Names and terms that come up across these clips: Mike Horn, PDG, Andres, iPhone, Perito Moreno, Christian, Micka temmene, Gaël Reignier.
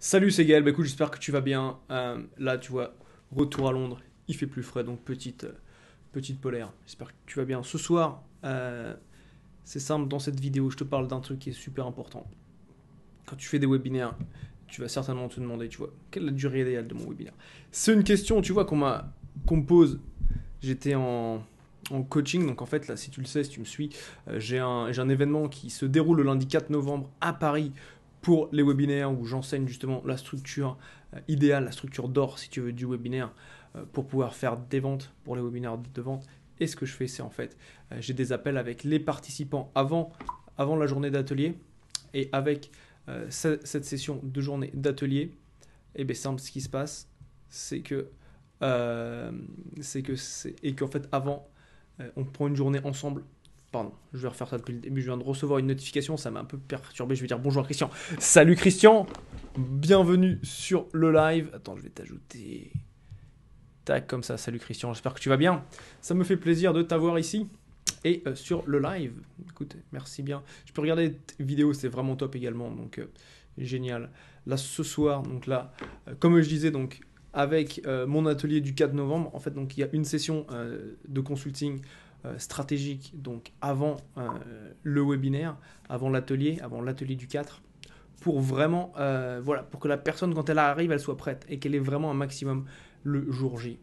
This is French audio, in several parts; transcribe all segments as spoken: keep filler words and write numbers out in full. Salut, c'est Gaël. Bah, écoute, j'espère que tu vas bien. Euh, là, tu vois, retour à Londres, il fait plus frais, donc petite, euh, petite polaire. J'espère que tu vas bien. Ce soir, euh, c'est simple, dans cette vidéo, je te parle d'un truc qui est super important. Quand tu fais des webinaires, tu vas certainement te demander, tu vois, quelle est la durée idéale de mon webinaire? C'est une question, tu vois, qu'on m'a, qu'on me pose. J'étais en... en coaching, donc en fait là, si tu le sais, si tu me suis, euh, j'ai un, j'ai un événement qui se déroule le lundi quatre novembre à Paris pour les webinaires, où j'enseigne justement la structure euh, idéale, la structure d'or si tu veux du webinaire, euh, pour pouvoir faire des ventes, pour les webinaires de vente. Et ce que je fais, c'est en fait, euh, j'ai des appels avec les participants avant, avant la journée d'atelier, et avec euh, cette session de journée d'atelier, et bien simple, ce qui se passe, c'est que euh, c'est que c'est et qu'en fait avant on prend une journée ensemble. Pardon, je vais refaire ça depuis le début. Je viens de recevoir une notification, ça m'a un peu perturbé. Je vais dire bonjour à Christian. Salut Christian, bienvenue sur le live. Attends, je vais t'ajouter. Tac, comme ça. Salut Christian, j'espère que tu vas bien. Ça me fait plaisir de t'avoir ici et euh, sur le live. Écoute, merci bien. Je peux regarder tes vidéos, c'est vraiment top également. Donc, euh, génial. Là, ce soir, donc là, euh, comme je disais, donc, avec euh, mon atelier du quatre novembre, en fait, donc il y a une session euh, de consulting euh, stratégique, donc avant euh, le webinaire, avant l'atelier, avant l'atelier du quatre, pour vraiment, euh, voilà, pour que la personne, quand elle arrive, elle soit prête et qu'elle ait vraiment un maximum le jour J.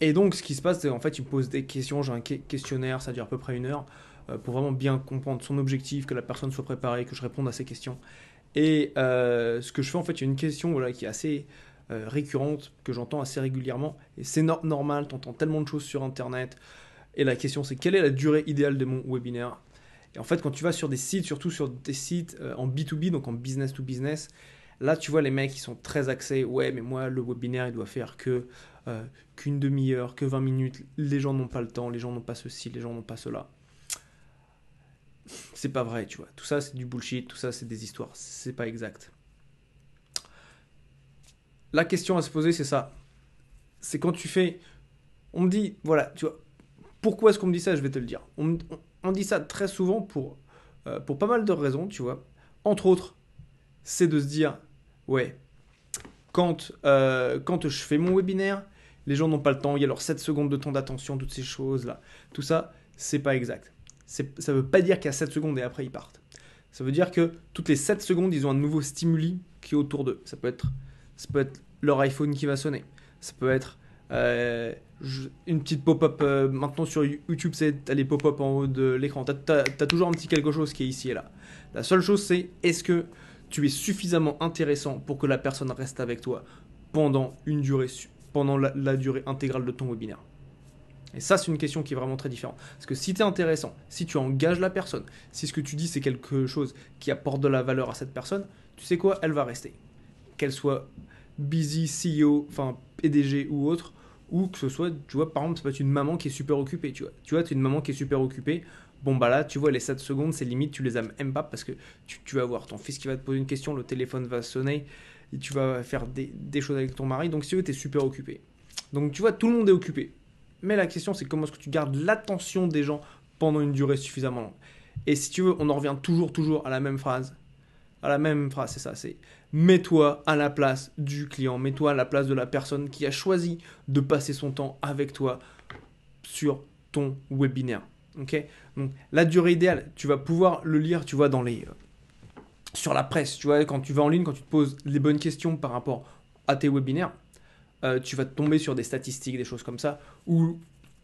Et donc, ce qui se passe, c'est en fait, il me pose des questions, j'ai un questionnaire, ça dure à peu près une heure, euh, pour vraiment bien comprendre son objectif, que la personne soit préparée, que je réponde à ses questions. Et euh, ce que je fais en fait, il y a une question voilà, qui est assez euh, récurrente, que j'entends assez régulièrement. Et c'est no normal, tu entends tellement de choses sur Internet. Et la question, c'est quelle est la durée idéale de mon webinaire? Et en fait, quand tu vas sur des sites, surtout sur des sites euh, en B to B, donc en business to business, là, tu vois les mecs qui sont très axés. Ouais, mais moi, le webinaire, il doit faire que euh, qu'une demi-heure, que vingt minutes. Les gens n'ont pas le temps, les gens n'ont pas ceci, les gens n'ont pas cela. C'est pas vrai, tu vois. Tout ça, c'est du bullshit. Tout ça, c'est des histoires. C'est pas exact. La question à se poser, c'est ça. C'est quand tu fais... On me dit... Voilà, tu vois. Pourquoi est-ce qu'on me dit ça? Je vais te le dire. On, me, on, on dit ça très souvent pour, euh, pour pas mal de raisons, tu vois. Entre autres, c'est de se dire... Ouais, quand, euh, quand je fais mon webinaire, les gens n'ont pas le temps. Il y a leurs sept secondes de temps d'attention, toutes ces choses-là. Tout ça, c'est pas exact. Ça ne veut pas dire qu'il y a sept secondes et après ils partent. Ça veut dire que toutes les sept secondes, ils ont un nouveau stimuli qui est autour d'eux. Ça peut être, ça peut être leur iPhone qui va sonner. Ça peut être euh, une petite pop-up. Euh, maintenant sur YouTube, tu as les pop-up en haut de l'écran. Tu as, as, as toujours un petit quelque chose qui est ici et là. La seule chose, c'est est-ce que tu es suffisamment intéressant pour que la personne reste avec toi pendant, une durée, pendant la, la durée intégrale de ton webinaire? Et ça, c'est une question qui est vraiment très différente. Parce que si tu es intéressant, si tu engages la personne, si ce que tu dis, c'est quelque chose qui apporte de la valeur à cette personne, tu sais quoi, elle va rester. Qu'elle soit busy, C E O, enfin P D G ou autre, ou que ce soit, tu vois, par exemple, ça peut être une maman qui est super occupée, tu vois. Tu vois, tu es une maman qui est super occupée, bon bah là, tu vois, les sept secondes, c'est limite, tu les aimes pas parce que tu, tu vas voir ton fils qui va te poser une question, le téléphone va sonner, et tu vas faire des, des choses avec ton mari, donc si tu veux, tu es super occupé. Donc tu vois, tout le monde est occupé. Mais la question, c'est comment est-ce que tu gardes l'attention des gens pendant une durée suffisamment longue. Et si tu veux, on en revient toujours, toujours à la même phrase. À la même phrase, c'est ça, c'est mets-toi à la place du client, mets-toi à la place de la personne qui a choisi de passer son temps avec toi sur ton webinaire. Okay ? Donc, la durée idéale, tu vas pouvoir le lire, tu vois, dans les, euh, sur la presse. Tu vois, quand tu vas en ligne, quand tu te poses les bonnes questions par rapport à tes webinaires, Euh, tu vas tomber sur des statistiques, des choses comme ça, où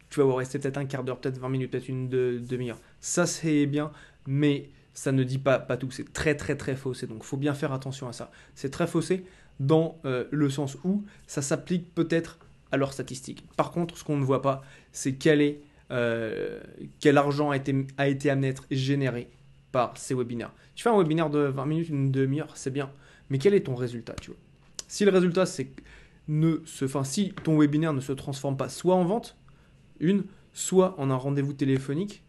tu vas rester peut-être un quart d'heure, peut-être vingt minutes, peut-être une de, demi-heure. Ça, c'est bien, mais ça ne dit pas, pas tout. C'est très, très, très faussé. Donc, il faut bien faire attention à ça. C'est très faussé dans euh, le sens où ça s'applique peut-être à leurs statistiques. Par contre, ce qu'on ne voit pas, c'est quel, est, euh, quel argent a été, a été amené à être généré par ces webinaires. Tu fais un webinaire de vingt minutes, une demi-heure, c'est bien. Mais quel est ton résultat, tu vois? Si le résultat, c'est... Ne se, enfin, si ton webinaire ne se transforme pas soit en vente, une, soit en un rendez-vous téléphonique,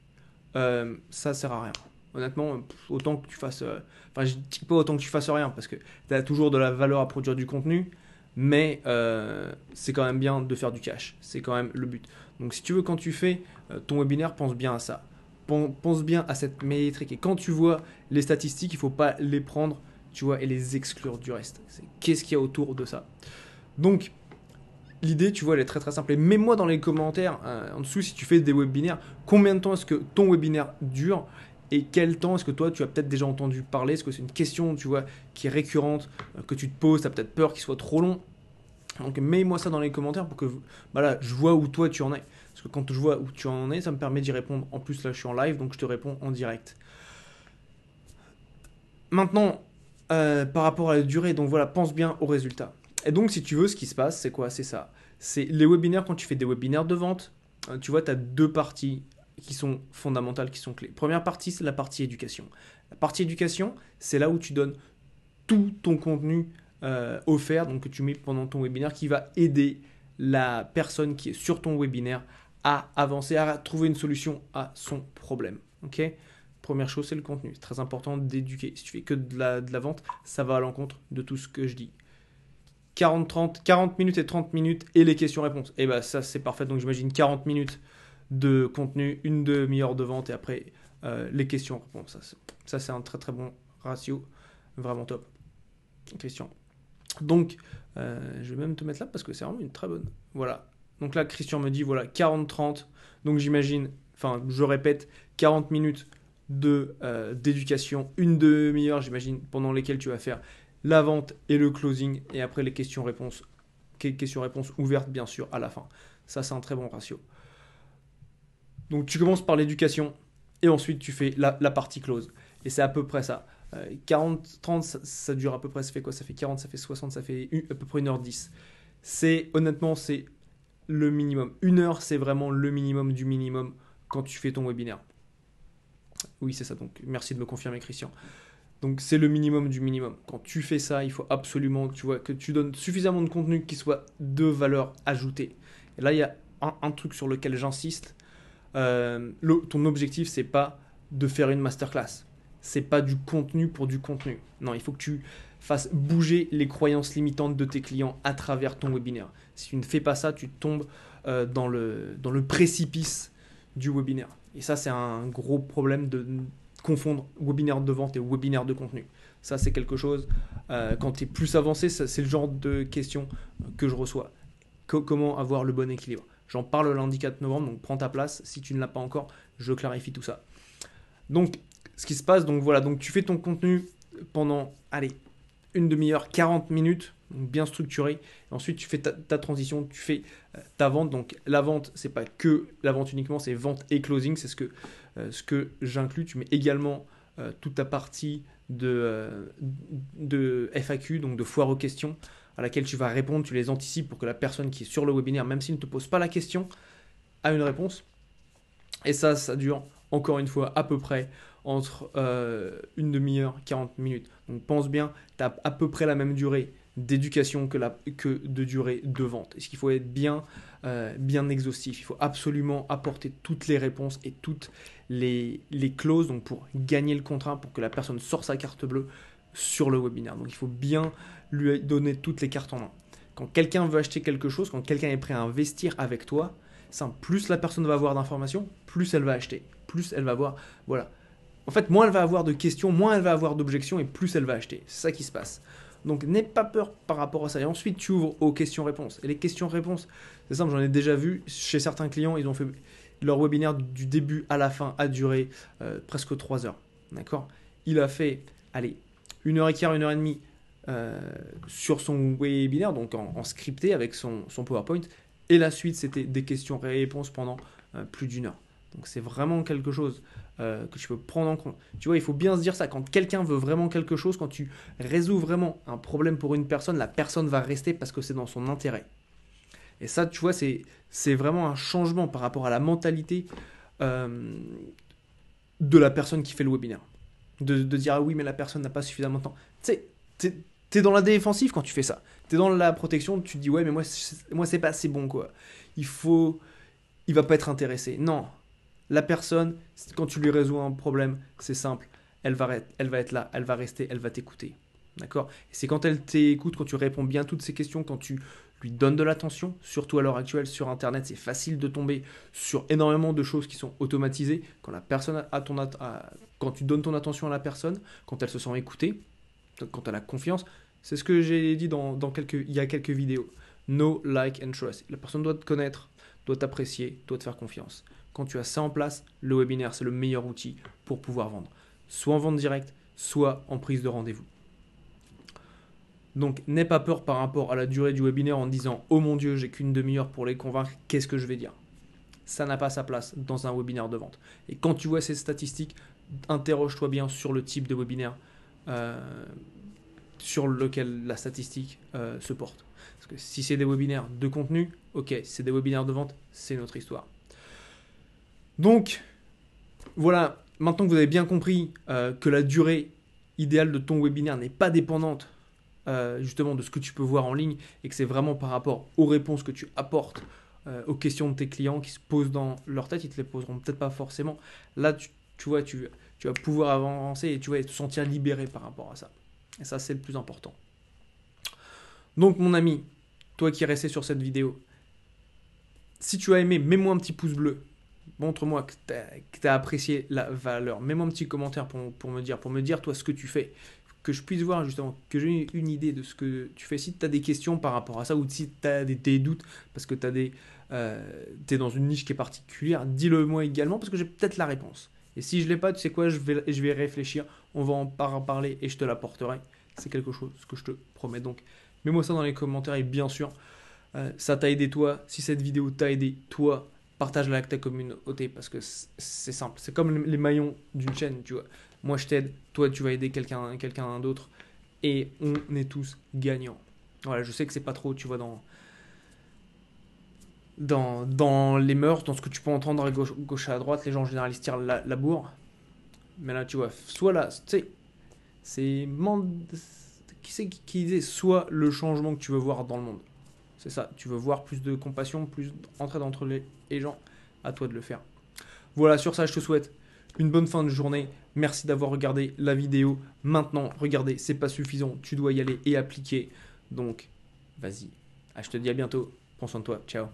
euh, ça sert à rien. Honnêtement, autant que tu fasses, euh, enfin, je dis pas autant que tu fasses rien parce que tu as toujours de la valeur à produire du contenu, mais euh, c'est quand même bien de faire du cash. C'est quand même le but. Donc, si tu veux, quand tu fais euh, ton webinaire, pense bien à ça. Pense bien à cette métrique. Et quand tu vois les statistiques, il ne faut pas les prendre. tu vois, et les exclure du reste. Qu'est-ce qu'il y a autour de ça? Donc, l'idée, tu vois, elle est très très simple. Et mets-moi dans les commentaires, hein, en dessous, si tu fais des webinaires, combien de temps est-ce que ton webinaire dure? Et quel temps est-ce que toi, tu as peut-être déjà entendu parler? Est-ce que c'est une question, tu vois, qui est récurrente, que tu te poses? Tu as peut-être peur qu'il soit trop long. Donc, mets-moi ça dans les commentaires pour que bah là, je vois où toi, tu en es. Parce que quand je vois où tu en es, ça me permet d'y répondre. En plus, là, je suis en live, donc je te réponds en direct. Maintenant, euh, par rapport à la durée, donc voilà, pense bien aux résultats. Et donc, si tu veux, ce qui se passe, c'est quoi? C'est ça. C'est les webinaires, quand tu fais des webinaires de vente, tu vois, tu as deux parties qui sont fondamentales, qui sont clés. Première partie, c'est la partie éducation. La partie éducation, c'est là où tu donnes tout ton contenu euh, offert, donc que tu mets pendant ton webinaire, qui va aider la personne qui est sur ton webinaire à avancer, à trouver une solution à son problème. Ok? Première chose, c'est le contenu. C'est très important d'éduquer. Si tu fais que de la, de la vente, ça va à l'encontre de tout ce que je dis. quarante, trente, quarante minutes et trente minutes et les questions-réponses. Et bien, ça, c'est parfait. Donc, j'imagine quarante minutes de contenu, une demi-heure de vente et après euh, les questions-réponses. Ça, ça c'est un très très bon ratio. Vraiment top. Christian. Donc, euh, je vais même te mettre là parce que c'est vraiment une très bonne. Voilà. Donc là, Christian me dit, voilà, quarante trente. Donc, j'imagine, enfin, je répète, quarante minutes de euh, d'éducation, une demi-heure, j'imagine, pendant lesquelles tu vas faire la vente et le closing, et après les questions-réponses, questions-réponses ouvertes bien sûr à la fin. Ça, c'est un très bon ratio. Donc tu commences par l'éducation et ensuite tu fais la, la partie close. Et c'est à peu près ça. Euh, quarante trente, ça, ça dure à peu près, ça fait quoi? Ça fait quarante, ça fait soixante, ça fait une, à peu près une heure dix. C'est honnêtement, c'est le minimum. Une heure, c'est vraiment le minimum du minimum quand tu fais ton webinaire. Oui, c'est ça. Donc merci de me confirmer, Christian. Donc c'est le minimum du minimum. Quand tu fais ça, il faut absolument, tu vois, que tu donnes suffisamment de contenu qui soit de valeur ajoutée. Et là, il y a un, un truc sur lequel j'insiste. Euh, le, ton objectif, c'est pas de faire une masterclass. C'est pas du contenu pour du contenu. Non, il faut que tu fasses bouger les croyances limitantes de tes clients à travers ton webinaire. Si tu ne fais pas ça, tu tombes euh, dans le, dans le précipice du webinaire. Et ça, c'est un gros problème de confondre webinaire de vente et webinaire de contenu. Ça, c'est quelque chose, euh, quand tu es plus avancé, c'est le genre de question que je reçois. Que, comment avoir le bon équilibre? J'en parle lundi quatre novembre, donc prends ta place. Si tu ne l'as pas encore, je clarifie tout ça. Donc, ce qui se passe, donc voilà, donc tu fais ton contenu pendant, allez, une demi-heure, quarante minutes, donc bien structuré. Et ensuite, tu fais ta, ta transition, tu fais euh, ta vente. Donc, la vente, c'est pas que la vente uniquement, c'est vente et closing. C'est ce que, euh, ce que j'inclus. Tu mets également euh, toute ta partie de, euh, de F A Q, donc de foire aux questions, à laquelle tu vas répondre, tu les anticipes pour que la personne qui est sur le webinaire, même s'il ne te pose pas la question, a une réponse. Et ça, ça dure encore une fois à peu près entre euh, une demi-heure, quarante minutes. Donc pense bien, tu as à peu près la même durée d'éducation que, que de durée de vente. Est-ce qu'il faut être bien, euh, bien exhaustif? Il faut absolument apporter toutes les réponses et toutes les, les clauses donc pour gagner le contrat, pour que la personne sorte sa carte bleue sur le webinaire. Donc il faut bien lui donner toutes les cartes en main. Quand quelqu'un veut acheter quelque chose, quand quelqu'un est prêt à investir avec toi, ça, plus la personne va avoir d'informations, plus elle va acheter, plus elle va avoir, voilà. En fait, moins elle va avoir de questions, moins elle va avoir d'objections et plus elle va acheter. C'est ça qui se passe. Donc n'aie pas peur par rapport à ça. Et ensuite, tu ouvres aux questions-réponses. Et les questions-réponses, c'est simple, j'en ai déjà vu chez certains clients, ils ont fait leur webinaire du début à la fin a duré euh, presque trois heures. D'accord? Il a fait, allez, une heure et quart, une heure et demie euh, sur son webinaire, donc en, en scripté avec son, son PowerPoint. Et la suite, c'était des questions-réponses pendant euh, plus d'une heure. Donc, c'est vraiment quelque chose euh, que tu peux prendre en compte. Tu vois, il faut bien se dire ça. Quand quelqu'un veut vraiment quelque chose, quand tu résous vraiment un problème pour une personne, la personne va rester parce que c'est dans son intérêt. Et ça, tu vois, c'est vraiment un changement par rapport à la mentalité euh, de la personne qui fait le webinaire. De, de dire, ah oui, mais la personne n'a pas suffisamment de temps. Tu sais, t'es, t'es dans la défensive quand tu fais ça. T'es dans la protection, tu te dis, ouais, mais moi, moi c'est pas assez bon, quoi. Il faut... Il va pas être intéressé. Non. La personne, quand tu lui résous un problème, c'est simple. Elle va, elle va être là, elle va rester, elle va t'écouter. D'accord? C'est quand elle t'écoute, quand tu réponds bien à toutes ces questions, quand tu lui donnes de l'attention, surtout à l'heure actuelle, sur Internet, c'est facile de tomber sur énormément de choses qui sont automatisées. Quand la personne a ton at- a, quand tu donnes ton attention à la personne, quand elle se sent écoutée, quant à la confiance. C'est ce que j'ai dit dans, dans quelques, il y a quelques vidéos. Know, like and trust. La personne doit te connaître, doit t'apprécier, doit te faire confiance. Quand tu as ça en place, le webinaire, c'est le meilleur outil pour pouvoir vendre. Soit en vente directe, soit en prise de rendez-vous. Donc, n'aie pas peur par rapport à la durée du webinaire en disant « Oh mon Dieu, j'ai qu'une demi-heure pour les convaincre, qu'est-ce que je vais dire ?» Ça n'a pas sa place dans un webinaire de vente. Et quand tu vois ces statistiques, interroge-toi bien sur le type de webinaire euh, sur lequel la statistique euh, se porte. Parce que si c'est des webinaires de contenu, ok, c'est des webinaires de vente, c'est notre histoire. Donc, voilà, maintenant que vous avez bien compris euh, que la durée idéale de ton webinaire n'est pas dépendante Euh, justement de ce que tu peux voir en ligne et que c'est vraiment par rapport aux réponses que tu apportes euh, aux questions de tes clients qui se posent dans leur tête, ils te les poseront peut-être pas forcément. Là, tu, tu vois, tu, tu vas pouvoir avancer et tu vas te sentir libéré par rapport à ça. Et ça, c'est le plus important. Donc, mon ami, toi qui es resté sur cette vidéo, si tu as aimé, mets-moi un petit pouce bleu. Montre-moi que tu as apprécié la valeur. Mets-moi un petit commentaire pour, pour me dire, pour me dire toi ce que tu fais, que je puisse voir justement, que j'ai une idée de ce que tu fais. Si tu as des questions par rapport à ça ou si tu as des, des doutes parce que tu as des, euh, t'es dans une niche qui est particulière, dis-le moi également parce que j'ai peut-être la réponse. Et si je ne l'ai pas, tu sais quoi, je vais, je vais réfléchir, on va en parler et je te l'apporterai. C'est quelque chose que je te promets. Donc, mets-moi ça dans les commentaires et bien sûr, euh, ça t'a aidé toi. Si cette vidéo t'a aidé toi, partage-la avec ta communauté parce que c'est simple. C'est comme les maillons d'une chaîne, tu vois. Moi, je t'aide, toi, tu vas aider quelqu'un quelqu'un d'autre et on est tous gagnants. Voilà, je sais que c'est pas trop, tu vois, dans, dans, dans les mœurs, dans ce que tu peux entendre à gauche, gauche à droite, les gens en général, ils se tirent la, la bourre. Mais là, tu vois, soit là, tu sais, c'est... Qui c'est qui, qui disait soit le changement que tu veux voir dans le monde. C'est ça, tu veux voir plus de compassion, plus d'entraide entre les, les gens, à toi de le faire. Voilà, sur ça, je te souhaite une bonne fin de journée. Merci d'avoir regardé la vidéo. Maintenant, regardez, c'est pas suffisant. Tu dois y aller et appliquer. Donc, vas-y. Ah, je te dis à bientôt. Prends soin de toi. Ciao.